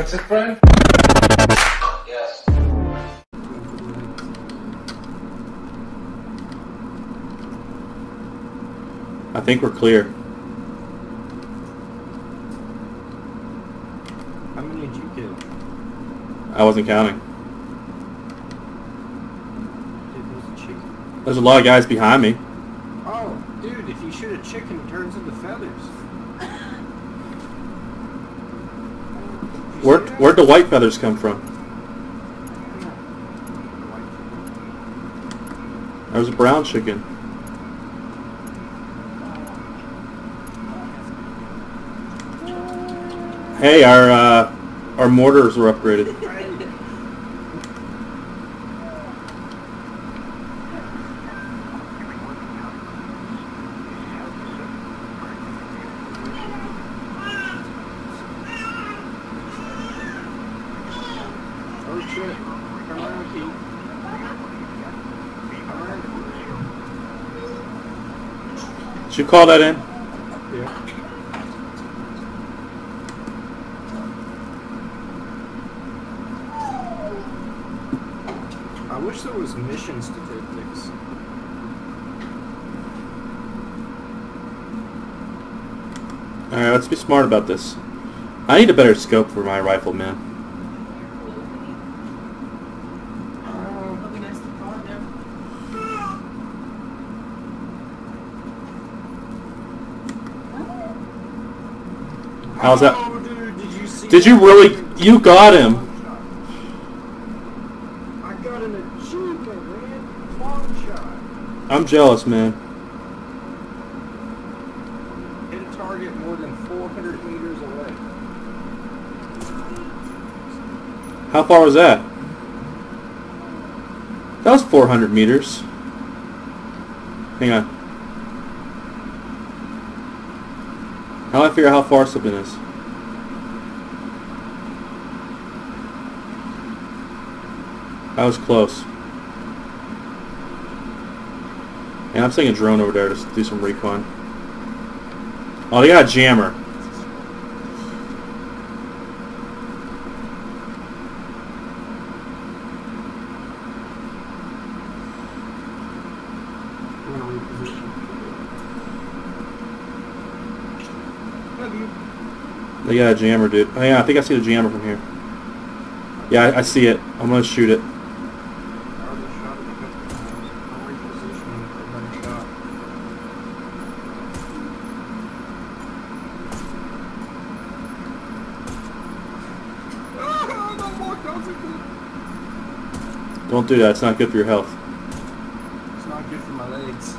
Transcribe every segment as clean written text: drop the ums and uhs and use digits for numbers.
What's it, Brian? Yes. I think we're clear. How many did you kill? I wasn't counting. Dude, there's a chicken. There's a lot of guys behind me. Oh, dude, if you shoot a chicken, it turns into feathers. Where'd the white feathers come from? There was a brown chicken. Hey, our mortars were upgraded. Should you call that in? Yeah. I wish there was mission statistics. Alright, let's be smart about this. I need a better scope for my rifle, man. How's that? Oh, dude, did you really? You got him. I got an achievement, man. Long shot. I'm jealous, man. Hit a target more than 400 meters away. How far was that? That was 400 meters. Hang on. How do I figure out how far something is? I was close. And I'm sending a drone over there to do some recon. Oh, they got a jammer. They got a jammer, dude. Oh, yeah, I think I see the jammer from here. Yeah, I see it. I'm gonna shoot it. Don't do that. It's not good for your health. It's not good for my legs.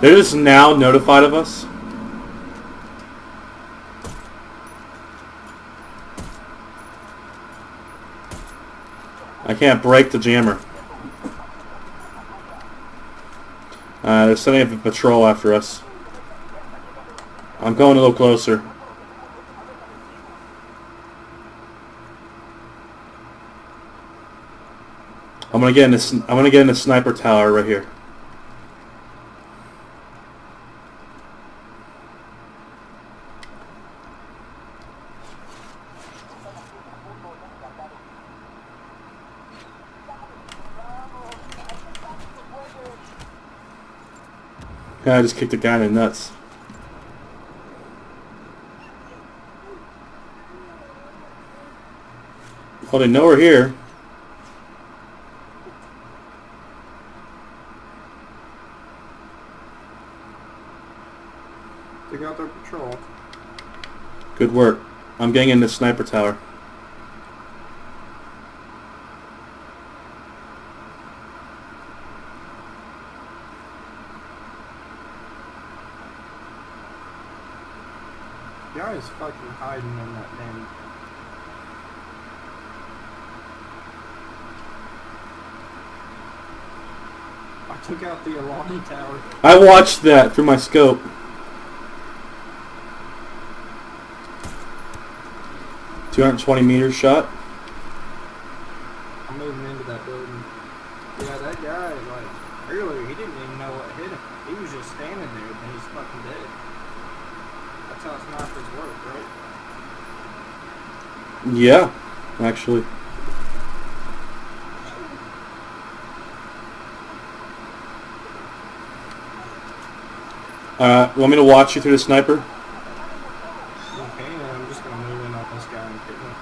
They're just now notified of us. I can't break the jammer. They're sending up a patrol after us. I'm going a little closer. I'm gonna get in the sniper tower right here. I just kicked a guy in the nuts. Well, they know we're here. They got their patrol. Good work. I'm getting in the sniper tower. Guy is fucking hiding in that damn thing. I took out the Alani Tower. I watched that through my scope. Mm-hmm. 220 meters shot. I'm moving into that building. Yeah, that guy, like, earlier, he didn't even know what hit him. He was just standing there, and he's fucking dead. That's how snipers work, right? Yeah, actually. Want me to watch you through the sniper? Okay, I'm just going to move in on this guy and get him.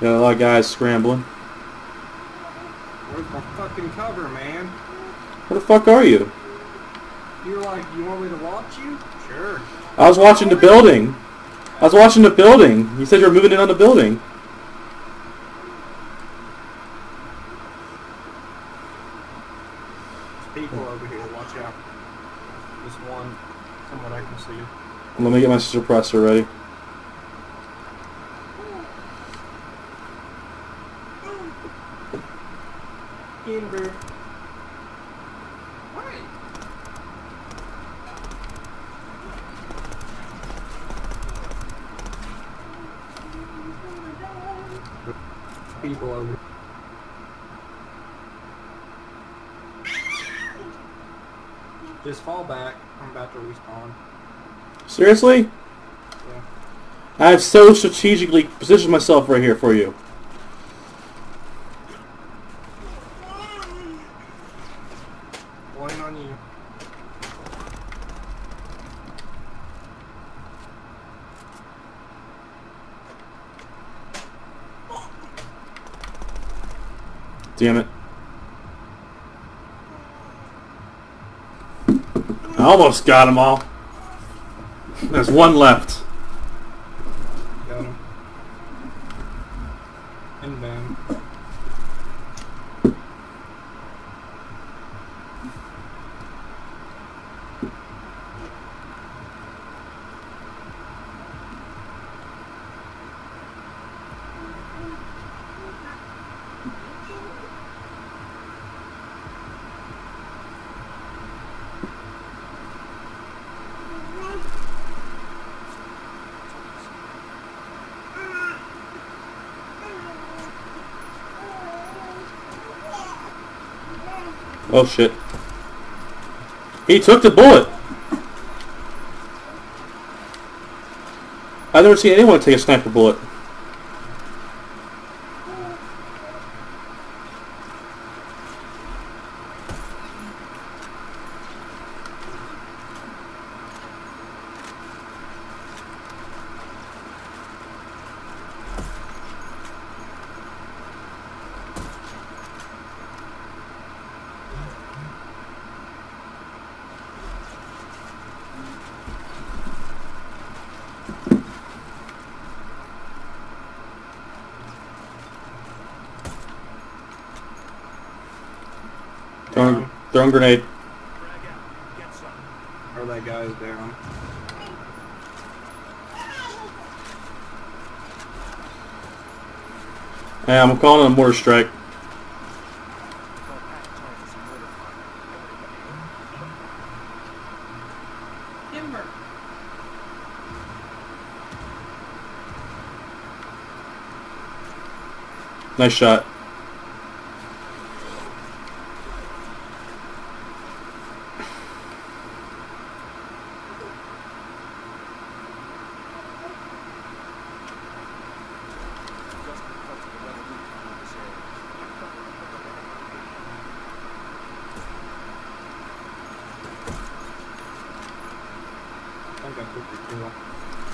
Got a lot of guys scrambling. Where's my fucking cover, man? Where the fuck are you? You're like, you want me to watch you? Sure. I was watching the building. You said you were moving in on the building. People over here, watch out. This one, from what I can see. Let me get my suppressor ready. Kimber. Why? People over here. Just fall back. I'm about to respawn. Seriously? Yeah. I've so strategically positioned myself right here for you. One on you. Damn it. I almost got them all. There's one left. Got him. And bam. Oh shit. He took the bullet! I've never seen anyone take a sniper bullet. Throwing grenade. Or that guy's down. Hey, I'm calling a mortar strike. Timber. Nice shot.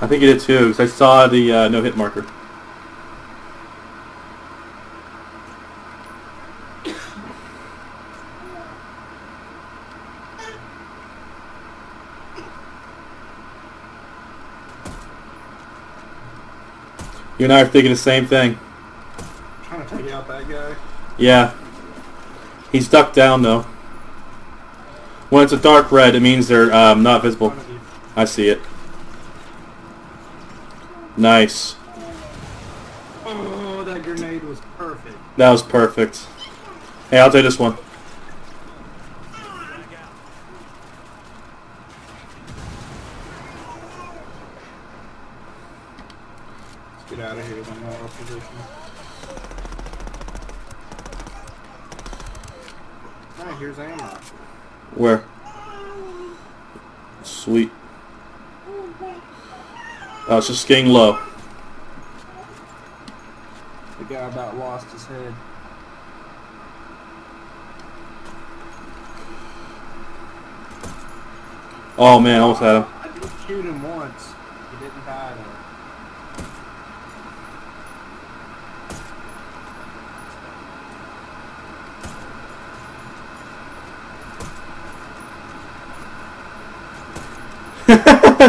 I think you did too, because I saw the no-hit marker. You and I are thinking the same thing. Trying to take out that guy. Yeah. He's ducked down though. When it's a dark red, it means they're not visible. I see it. Nice. Oh, that grenade was perfect. That was perfect. Hey, I'll take this one. Let's get out of here. I'm out of position. Alright, here's ammo. Where? Sweet. Oh, it's just getting low. The guy about lost his head. Oh man, I almost had him. I did shoot him once. He didn't die though.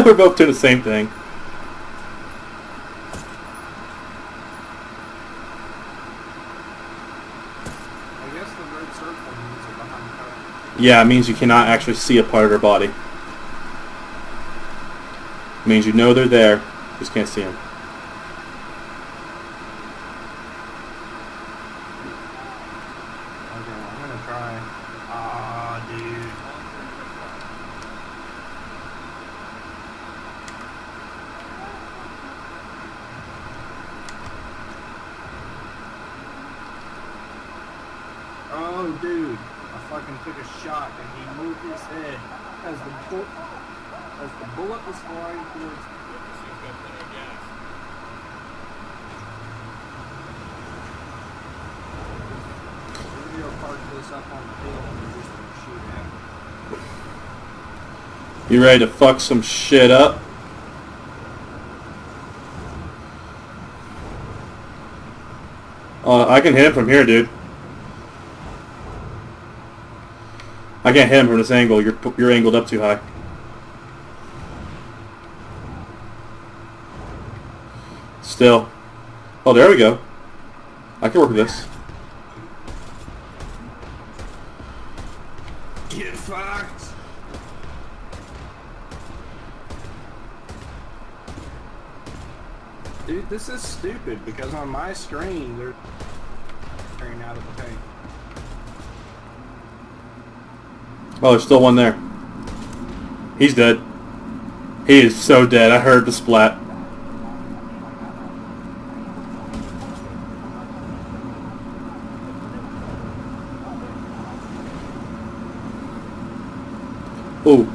We're both doing the same thing. I guess the red circle means they're behind cover. Yeah, it means you cannot actually see a part of their body. It means you know they're there, you just can't see them. Oh, dude, I fucking took a shot and he moved his head as the bullet was flying towards him. Video parked this up on the hill and we're just gonna shoot at him. You ready to fuck some shit up? I can hit him from here, dude. I can't hit him from this angle. You're angled up too high. Still. Oh, there we go. I can work with this. Get fucked. Dude, this is stupid because on my screen they're carrying out of the tank. Oh, there's still one there. He's dead. He is so dead. I heard the splat. Ooh.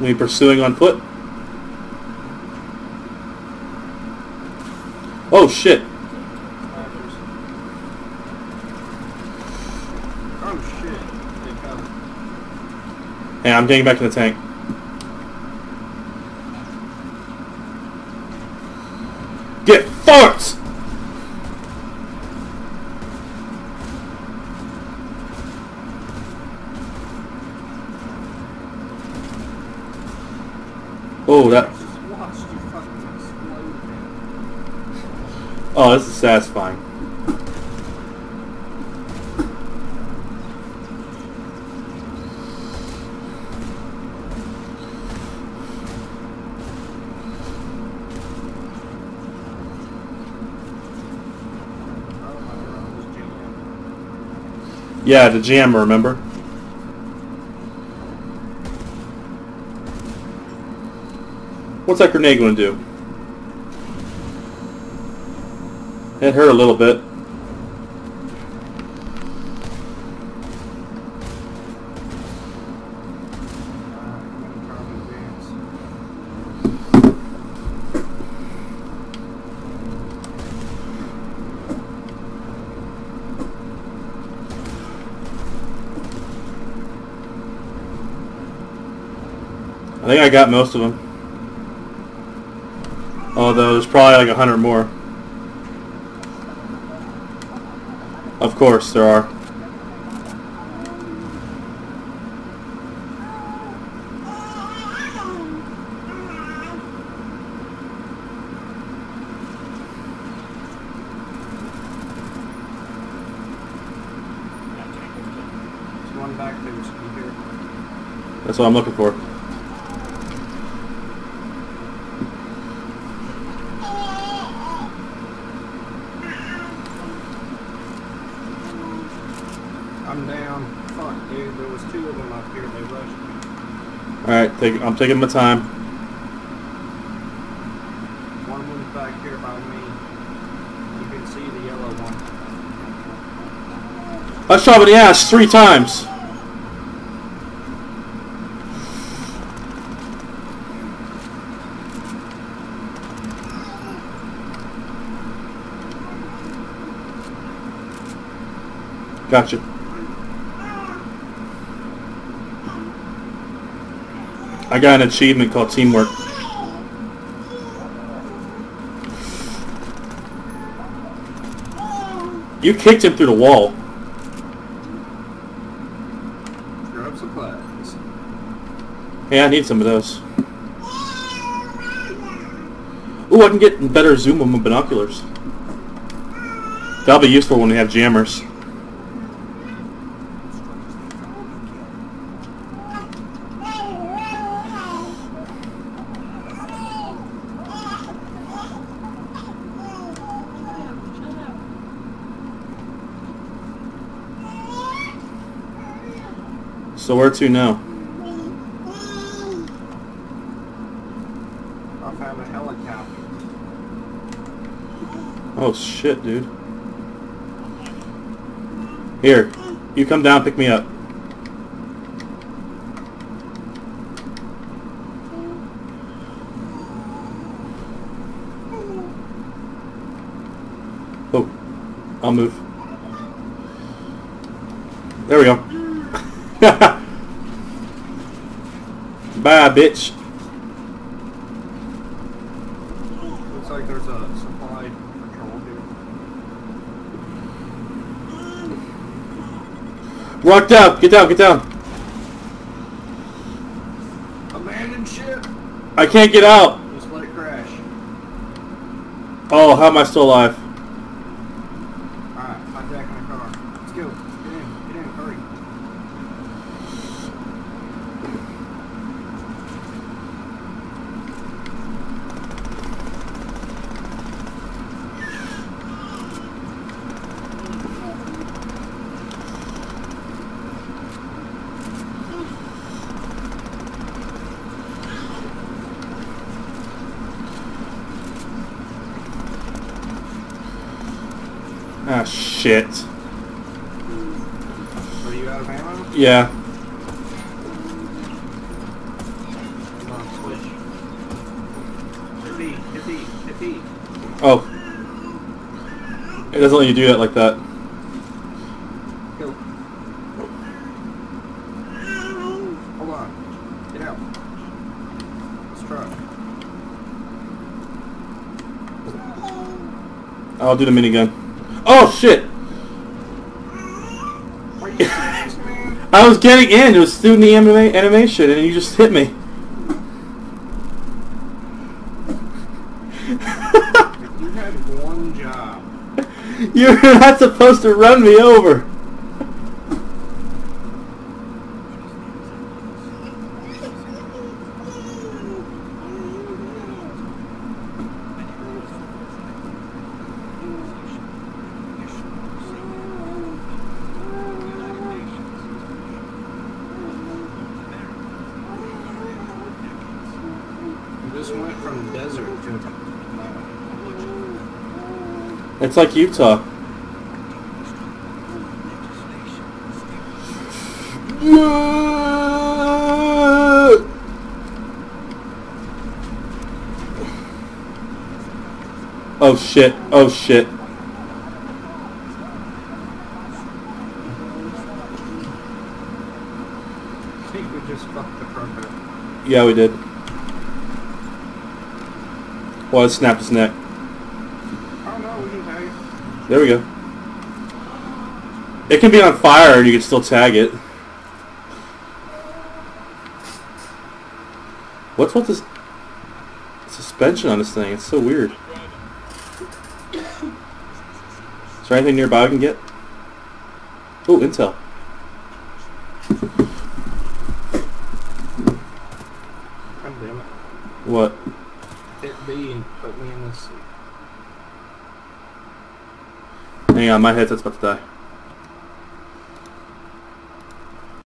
We pursuing on foot. Oh shit! Oh shit! Hey, I'm getting back to the tank. Get farts! Oh, that. Oh, this is satisfying. Yeah, the jammer, remember? What's that grenade going to do? It hurt a little bit. I think I got most of them. Although there's probably like 100 more. Of course there are. There's one back there, should be here. That's what I'm looking for. there was two of them up here and they rushed me. Alright, I'm taking my time. One went back here by me. You can see the yellow one. I shot him in the ass 3 times. Gotcha. I got an achievement called Teamwork. You kicked him through the wall. Grab supplies. Hey, I need some of those. Ooh, I can get better zoom with my binoculars. That'll be useful when we have jammers. So where to now? I found a helicopter. Oh shit, dude. Here, you come down, pick me up. Oh, I'll move. There we go. Bye, bitch. Looks like there's a supply patrol here. Rocked out! Get down! Get down! Abandoned ship. I can't get out. Just let it crash. Oh, how am I still alive? Ah, shit. Are you out of ammo? Yeah. Switch. Hit B. Oh. It doesn't let you do that like that. Kill. Hold on. Get out. Let's try. I'll do the minigun. Oh shit! I was getting in. It was through the animation, and you just hit me. You had one job. You're not supposed to run me over. Went from desert to... It's like Utah. No! Oh shit, oh shit. I think we just fucked the carpet. Yeah, we did. Well, it snapped his neck. Oh no, we can tag it. There we go. It can be on fire and you can still tag it. What's with this suspension on this thing? It's so weird. Is there anything nearby we can get? Oh, intel. God damn it. What? Hit B and put me in this seat. Hang on, my headset's about to die.